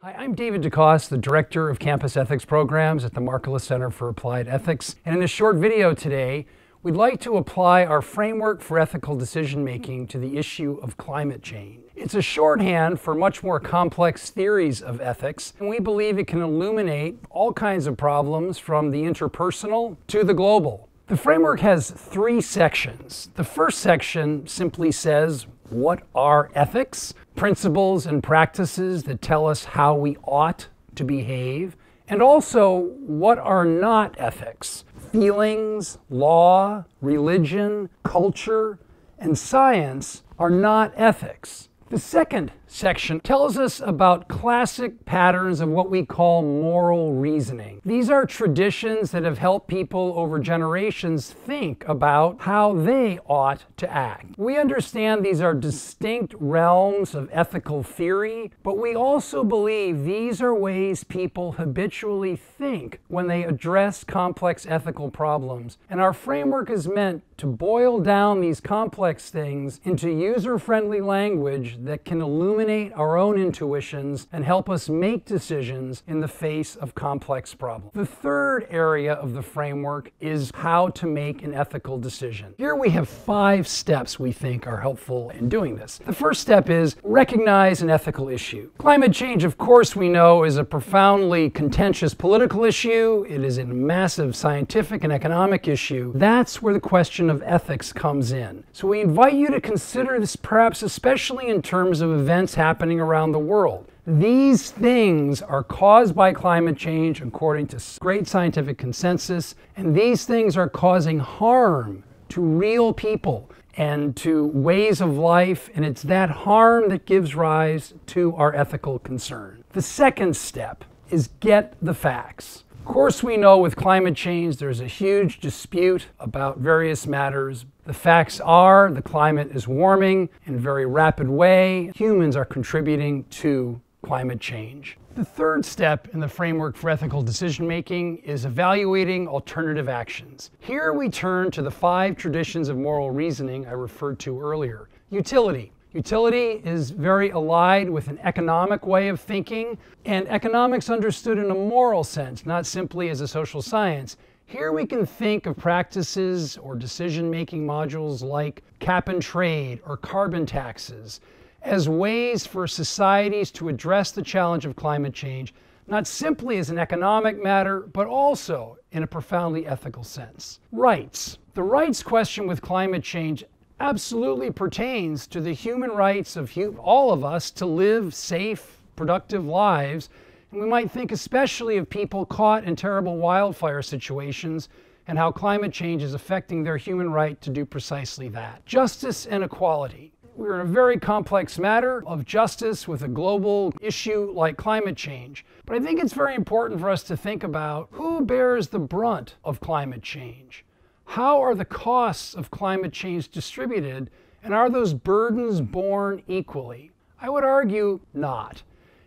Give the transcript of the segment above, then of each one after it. Hi, I'm David DeCosse, the Director of Campus Ethics Programs at the Markkula Center for Applied Ethics. And in a short video today, we'd like to apply our framework for ethical decision-making to the issue of climate change. It's a shorthand for much more complex theories of ethics, and we believe it can illuminate all kinds of problems from the interpersonal to the global. The framework has three sections. The first section simply says, what are ethics? Principles and practices that tell us how we ought to behave, and also what are not ethics. Feelings, law, religion, culture, and science are not ethics. The second section tells us about classic patterns of what we call moral reasoning. These are traditions that have helped people over generations think about how they ought to act. We understand these are distinct realms of ethical theory, but we also believe these are ways people habitually think when they address complex ethical problems. And our framework is meant to boil down these complex things into user-friendly language that can illuminate our own intuitions and help us make decisions in the face of complex problems. The third area of the framework is how to make an ethical decision. Here we have five steps we think are helpful in doing this. The first step is recognize an ethical issue. Climate change, of course, we know is a profoundly contentious political issue. It is a massive scientific and economic issue. That's where the question of ethics comes in. So we invite you to consider this perhaps especially in terms of events happening around the world. These things are caused by climate change according to great scientific consensus, and these things are causing harm to real people and to ways of life, and it's that harm that gives rise to our ethical concern. The second step is get the facts. Of course, we know with climate change there's a huge dispute about various matters. The facts are the climate is warming in a very rapid way. Humans are contributing to climate change. The third step in the framework for ethical decision-making is evaluating alternative actions. Here we turn to the five traditions of moral reasoning I referred to earlier. Utility. Utility is very allied with an economic way of thinking, and economics understood in a moral sense, not simply as a social science. Here we can think of practices or decision-making modules like cap and trade or carbon taxes as ways for societies to address the challenge of climate change, not simply as an economic matter, but also in a profoundly ethical sense. Rights. The rights question with climate change absolutely pertains to the human rights of all of us to live safe, productive lives. And we might think especially of people caught in terrible wildfire situations and how climate change is affecting their human right to do precisely that. Justice and equality. We're in a very complex matter of justice with a global issue like climate change. But I think it's very important for us to think about who bears the brunt of climate change. How are the costs of climate change distributed, and are those burdens borne equally? I would argue not.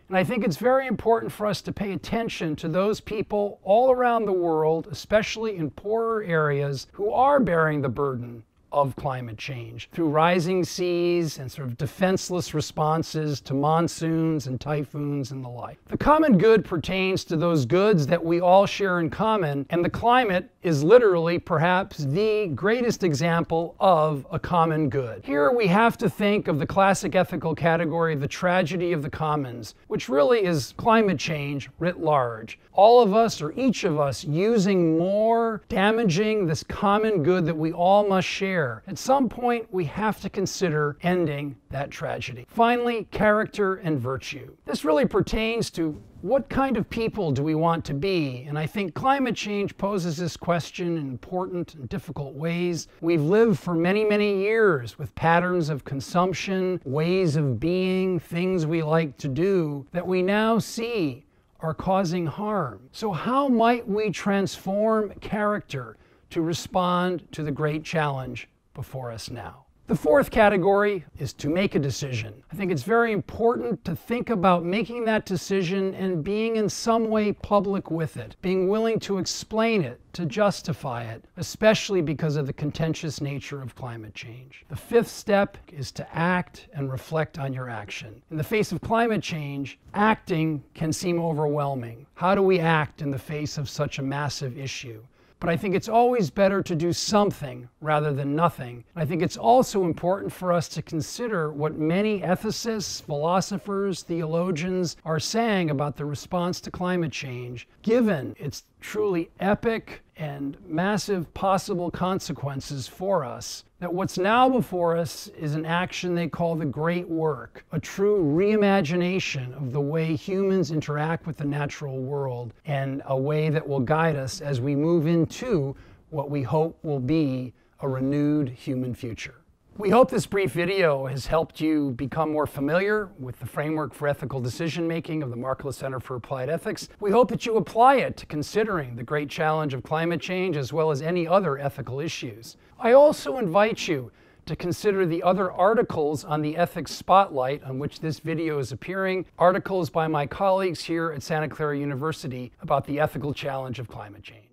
And I think it's very important for us to pay attention to those people all around the world, especially in poorer areas, who are bearing the burden of climate change through rising seas and sort of defenseless responses to monsoons and typhoons and the like. The common good pertains to those goods that we all share in common, and the climate is literally perhaps the greatest example of a common good. Here we have to think of the classic ethical category, the tragedy of the commons, which really is climate change writ large. All of us, or each of us, using more, damaging this common good that we all must share. At some point, we have to consider ending that tragedy. Finally, character and virtue. This really pertains to what kind of people do we want to be? And I think climate change poses this question in important and difficult ways. We've lived for many, many years with patterns of consumption, ways of being, things we like to do that we now see are causing harm. So how might we transform character to respond to the great challenge before us now? The fourth category is to make a decision. I think it's very important to think about making that decision and being in some way public with it, being willing to explain it, to justify it, especially because of the contentious nature of climate change. The fifth step is to act and reflect on your action. In the face of climate change, acting can seem overwhelming. How do we act in the face of such a massive issue? But I think it's always better to do something rather than nothing. I think it's also important for us to consider what many ethicists, philosophers, theologians are saying about the response to climate change, given its truly epic and massive possible consequences for us, that what's now before us is an action they call the great work, a true reimagination of the way humans interact with the natural world, and a way that will guide us as we move into what we hope will be a renewed human future. We hope this brief video has helped you become more familiar with the framework for ethical decision-making of the Markkula Center for Applied Ethics. We hope that you apply it to considering the great challenge of climate change as well as any other ethical issues. I also invite you to consider the other articles on the Ethics Spotlight on which this video is appearing, articles by my colleagues here at Santa Clara University about the ethical challenge of climate change.